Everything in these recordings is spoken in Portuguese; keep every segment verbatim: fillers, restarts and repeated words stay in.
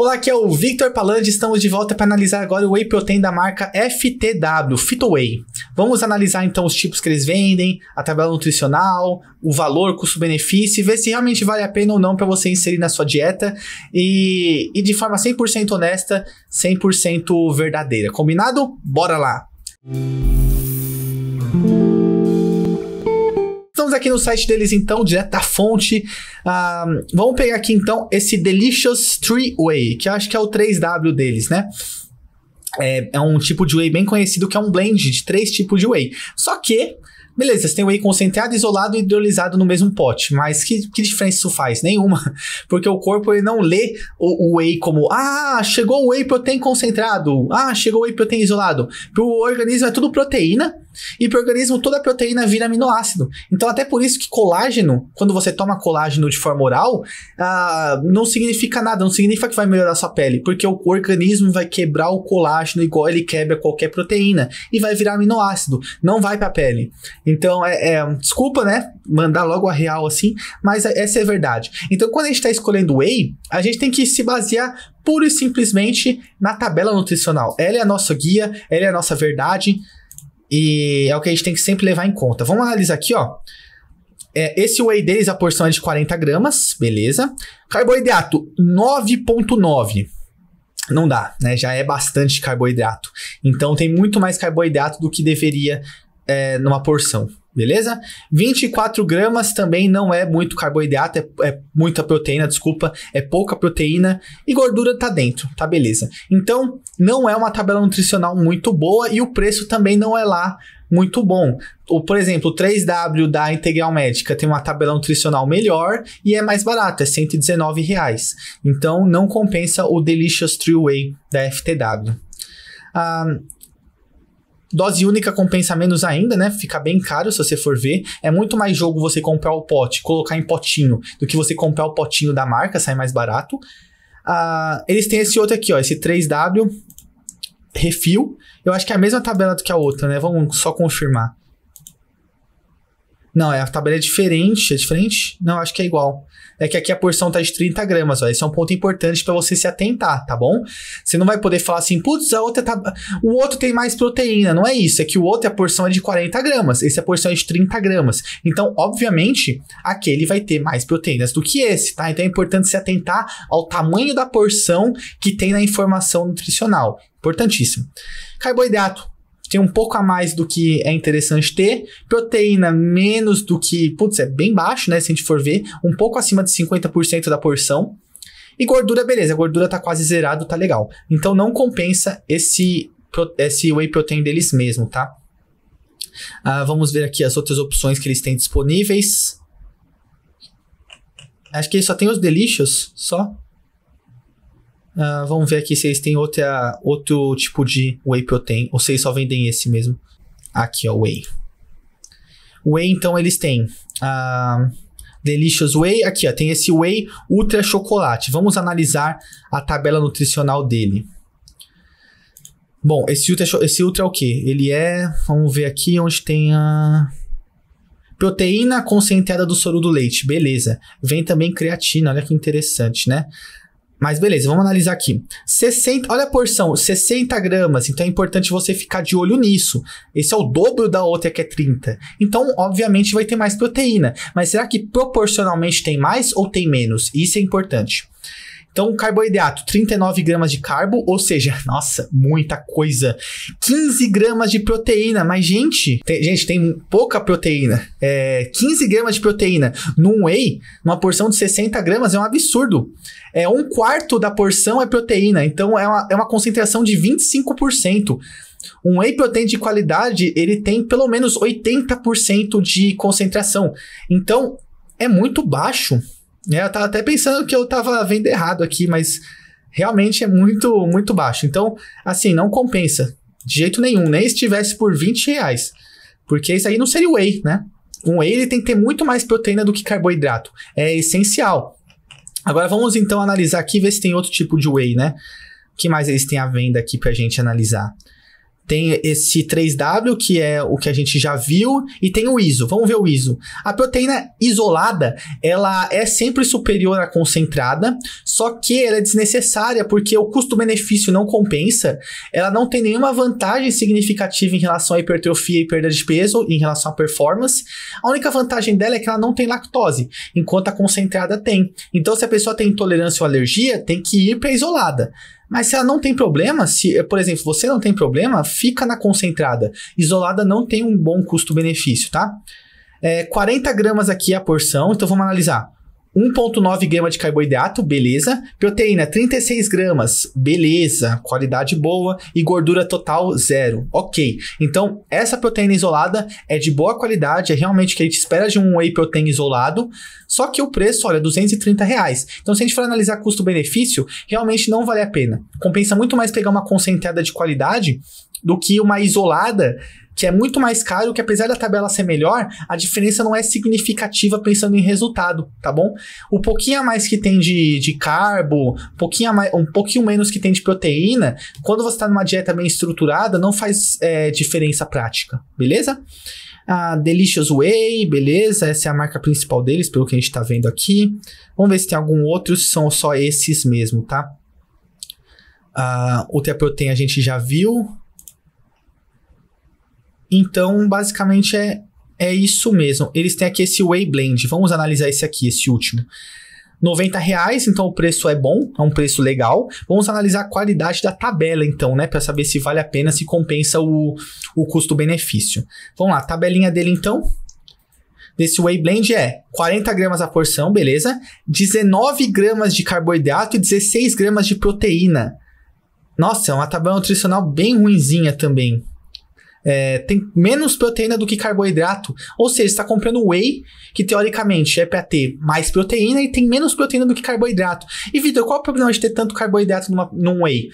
Olá, aqui é o Victor Palandi, estamos de volta para analisar agora o Whey Protein da marca F T W, Fitoway. Vamos analisar então os tipos que eles vendem, a tabela nutricional, o valor, custo-benefício e ver se realmente vale a pena ou não para você inserir na sua dieta e, e de forma cem por cento honesta, cem por cento verdadeira. Combinado? Bora lá! Estamos aqui no site deles então, direto da fonte. Um, vamos pegar aqui então esse Delicious Three Whey, que eu acho que é o três W deles, né? É, é um tipo de whey bem conhecido, que é um blend de três tipos de whey. Só que, beleza, você tem whey concentrado, isolado e hidrolisado no mesmo pote. Mas que, que diferença isso faz? Nenhuma. Porque o corpo ele não lê o, o whey como, ah, chegou o whey protein concentrado, ah, chegou o whey protein isolado. Para o organismo é tudo proteína. E para o organismo, toda a proteína vira aminoácido. Então, até por isso que colágeno, quando você toma colágeno de forma oral, ah, não significa nada, não significa que vai melhorar a sua pele, porque o organismo vai quebrar o colágeno igual ele quebra qualquer proteína e vai virar aminoácido, não vai para a pele. Então, é, é, desculpa, né? Mandar logo a real assim, mas essa é a verdade. Então, quando a gente está escolhendo whey, a gente tem que se basear pura e simplesmente na tabela nutricional. Ela é a nossa guia, ela é a nossa verdade. E é o que a gente tem que sempre levar em conta. Vamos analisar aqui, ó. É, esse whey deles, a porção é de quarenta gramas, beleza. Carboidrato, nove vírgula nove. Não dá, né? Já é bastante carboidrato. Então, tem muito mais carboidrato do que deveria é, numa porção, beleza? vinte e quatro gramas também não é muito carboidrato, é, é muita proteína, desculpa. É pouca proteína e gordura tá dentro, tá beleza. Então... não é uma tabela nutricional muito boa e o preço também não é lá muito bom. O, por exemplo, o três W da Integral Médica tem uma tabela nutricional melhor e é mais barato, é cento e dezenove reais. Então, não compensa o Delicious Three Whey da F T W. Ah, dose única compensa menos ainda, né? Fica bem caro se você for ver. É muito mais jogo você comprar o pote, colocar em potinho, do que você comprar o potinho da marca, sai mais barato. Ah, eles têm esse outro aqui, ó, esse três W refil. Eu acho que é a mesma tabela do que a outra, né? Vamos só confirmar. Não, a tabela é diferente. É diferente? Não, acho que é igual. É que aqui a porção tá de trinta gramas, ó. Esse é um ponto importante para você se atentar, tá bom? Você não vai poder falar assim, putz, a outra tá... o outro tem mais proteína. Não é isso, é que o outro, a porção é de quarenta gramas. Esse a porção é de trinta gramas. Então, obviamente, aquele vai ter mais proteínas do que esse, tá? Então, é importante se atentar ao tamanho da porção que tem na informação nutricional. Importantíssimo. Carboidrato. Tem um pouco a mais do que é interessante ter. Proteína menos do que... putz, é bem baixo, né? Se a gente for ver. Um pouco acima de cinquenta por cento da porção. E gordura, beleza. A gordura tá quase zerado, tá legal. Então, não compensa esse, esse whey protein deles mesmo, tá? Ah, vamos ver aqui as outras opções que eles têm disponíveis. Acho que eles só tem os Delicious, só. Uh, vamos ver aqui se eles têm outra, outro tipo de whey protein. Ou se eles só vendem esse mesmo. Aqui, ó, whey. Whey, então, eles têm... Uh, Delicious Whey. Aqui, ó, tem esse Whey Ultra Chocolate. Vamos analisar a tabela nutricional dele. Bom, esse Ultra, esse ultra é o quê? Ele é... vamos ver aqui onde tem a... proteína concentrada do soro do leite. Beleza. Vem também creatina. Olha que interessante, né? Mas beleza, vamos analisar aqui. sessenta, olha a porção, sessenta gramas. Então é importante você ficar de olho nisso. Esse é o dobro da outra que é trinta. Então, obviamente, vai ter mais proteína. Mas será que proporcionalmente tem mais ou tem menos? Isso é importante. Então, carboidrato, trinta e nove gramas de carbo, ou seja, nossa, muita coisa. quinze gramas de proteína, mas gente, tem, gente, tem pouca proteína. É, quinze gramas de proteína num whey, uma porção de sessenta gramas é um absurdo. É um quarto da porção é proteína, então é uma, é uma concentração de vinte e cinco por cento. Um whey protein de qualidade, ele tem pelo menos oitenta por cento de concentração. Então, é muito baixo. Eu tava até pensando que eu tava vendo errado aqui, mas realmente é muito, muito baixo. Então, assim, não compensa de jeito nenhum, nem se tivesse por vinte reais, porque isso aí não seria whey, né? Um whey ele tem que ter muito mais proteína do que carboidrato, é essencial. Agora vamos então analisar aqui, ver se tem outro tipo de whey, né? O que mais eles têm à venda aqui pra gente analisar? Tem esse três W, que é o que a gente já viu, e tem o I S O. Vamos ver o I S O. A proteína isolada, ela é sempre superior à concentrada, só que ela é desnecessária porque o custo-benefício não compensa, ela não tem nenhuma vantagem significativa em relação à hipertrofia e perda de peso, em relação à performance. A única vantagem dela é que ela não tem lactose, enquanto a concentrada tem. Então, se a pessoa tem intolerância ou alergia, tem que ir para a isolada. Mas se ela não tem problema, se, por exemplo, você não tem problema, fica na concentrada. Isolada não tem um bom custo-benefício, tá? É, quarenta gramas aqui é a porção, então vamos analisar. um vírgula nove gramas de carboidrato, beleza. Proteína, trinta e seis gramas, beleza. Qualidade boa e gordura total, zero. Ok. Então, essa proteína isolada é de boa qualidade, é realmente o que a gente espera de um whey protein isolado. Só que o preço, olha, duzentos e trinta reais. Então, se a gente for analisar custo-benefício, realmente não vale a pena. Compensa muito mais pegar uma concentrada de qualidade do que uma isolada, que é muito mais caro, que apesar da tabela ser melhor, a diferença não é significativa pensando em resultado, tá bom? O pouquinho a mais que tem de, de carbo, pouquinho a mais, um pouquinho menos que tem de proteína, quando você está numa dieta bem estruturada, não faz é, diferença prática, beleza? Ah, Delicious Whey, beleza, essa é a marca principal deles, pelo que a gente está vendo aqui. Vamos ver se tem algum outro, se são só esses mesmo, tá? Ah, o Teaprotein a gente já viu. Então, basicamente, é, é isso mesmo. Eles têm aqui esse Whey Blend. Vamos analisar esse aqui, esse último. noventa reais, então o preço é bom, é um preço legal. Vamos analisar a qualidade da tabela, então, né? Para saber se vale a pena, se compensa o, o custo-benefício. Vamos lá, tabelinha dele, então. Desse Whey Blend é quarenta gramas a porção, beleza. dezenove gramas de carboidrato e dezesseis gramas de proteína. Nossa, é uma tabela nutricional bem ruinzinha também. É, tem menos proteína do que carboidrato, ou seja, você está comprando whey, que teoricamente é para ter mais proteína e tem menos proteína do que carboidrato. E Vitor, qual é o problema de ter tanto carboidrato numa, num whey?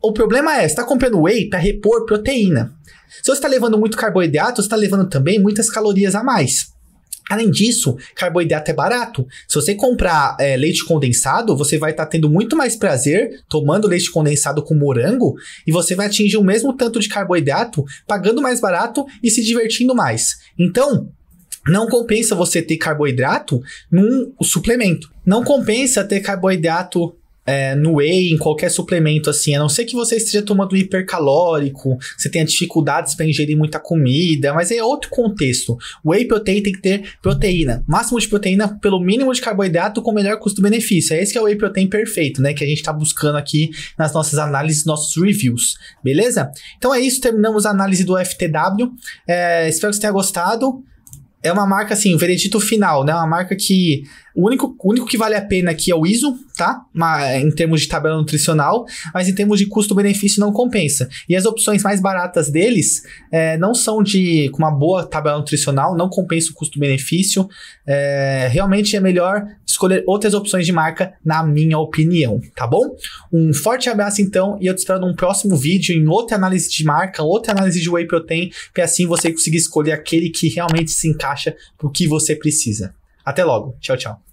O problema é, você está comprando whey para repor proteína. Se você está levando muito carboidrato, você está levando também muitas calorias a mais. Além disso, carboidrato é barato. Se você comprar é, leite condensado, você vai estar tá tendo muito mais prazer tomando leite condensado com morango e você vai atingir o mesmo tanto de carboidrato, pagando mais barato e se divertindo mais. Então, não compensa você ter carboidrato num suplemento. Não compensa ter carboidrato É, no whey, em qualquer suplemento assim, a não ser que você esteja tomando hipercalórico, você tenha dificuldades para ingerir muita comida, mas é outro contexto. Whey protein tem que ter proteína, máximo de proteína pelo mínimo de carboidrato com melhor custo-benefício. É esse que é o whey protein perfeito, né, que a gente está buscando aqui nas nossas análises, nossos reviews, beleza? Então é isso, terminamos a análise do F T W, é, espero que você tenha gostado. É uma marca, assim, veredito final, né? Uma marca que... O único, o único que vale a pena aqui é o I S O, tá? Uma, em termos de tabela nutricional, mas em termos de custo-benefício não compensa. E as opções mais baratas deles é, não são de... Com uma boa tabela nutricional, não compensa o custo-benefício. É, realmente é melhor escolher outras opções de marca, na minha opinião, tá bom? Um forte abraço, então, e eu te espero num próximo vídeo, em outra análise de marca, outra análise de Whey Protein, para assim você conseguir escolher aquele que realmente se encaixa pro que você precisa. Até logo. Tchau, tchau.